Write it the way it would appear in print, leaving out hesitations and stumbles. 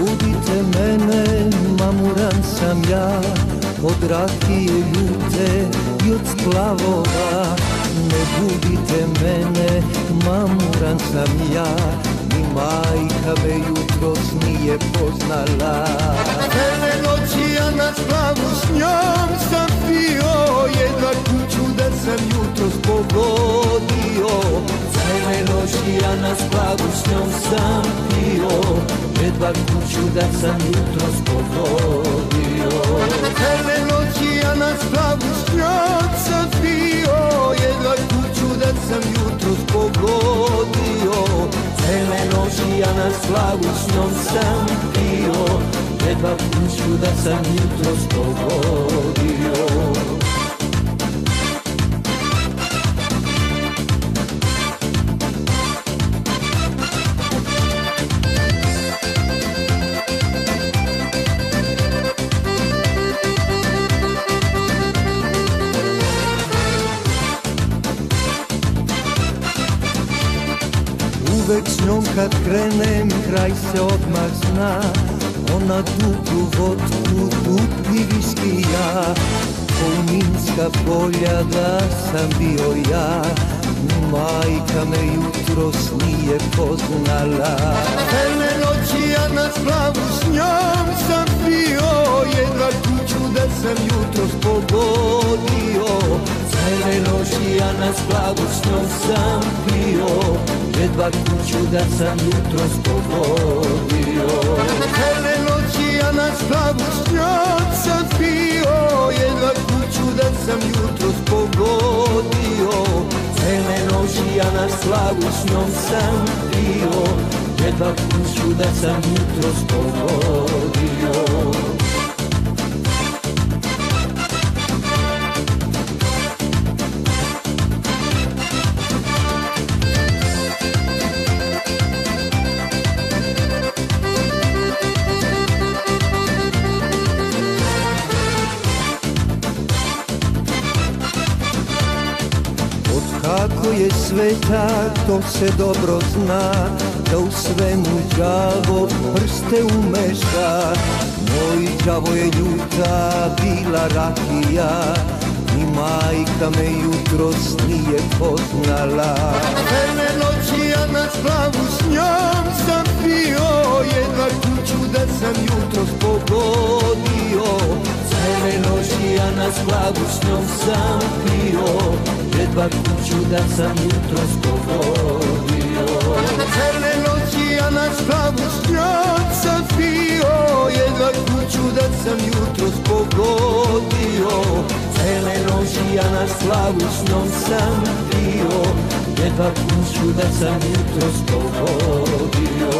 Budite mene, mamuran sam ja, od rakije ljute I od splavova. Ne budite mene, mamuran sam ja, ni majka me jutros nije poznala. Cele noći ja na splavu s njom sam bio, jedva kuću da sam jutros pogodio. Cele noći ja na splavu s njom sam bio, jedva kuću da sam jutros pogodio. Cele noći ja na splavu s njom sam bio, jedva kuću da sam jutros pogodio. Cele noći ja na splavu s njom sam bio, jedva kuću da sam jutros pogodio. Uvek s njom kad krenem, kraj se odmah zna, ona duplu vodku, dupli viski ja. Po Minska polja da sam bio ja, ni majka me jutros nije poznala. Cele noći ja na splavu s njom sam bio, jedva kuću da sam jutros pogodio. Cele noći ja na splavu s njom sam bio, jedva kuću da sam jutros pogodio. Cele noći ja na splavu s njom sam bio, jedva kuću da sam jutros pogodio. Cele noći ja na splavu s njom sam bio, jedva kuću da sam jutros pogodio. Kako je sveta, to se dobro zna, da u svemu đavo prste umeša. Moj đavo je ljuta bila rakija, ni majka me jutros nije poznala. Cele noći ja na splavu s njom sam bio, jedva kuću da sam jutros pogodio. Cele noći ja na splavu s njom sam bio, jedva kuću da sam jutros pogodio. Cele noći ja na splavu s njom sam bio, jedva kuću da sam jutros pogodio. Cele noći ja na splavu s njom sam bio, jedva kuću da sam jutros pogodio.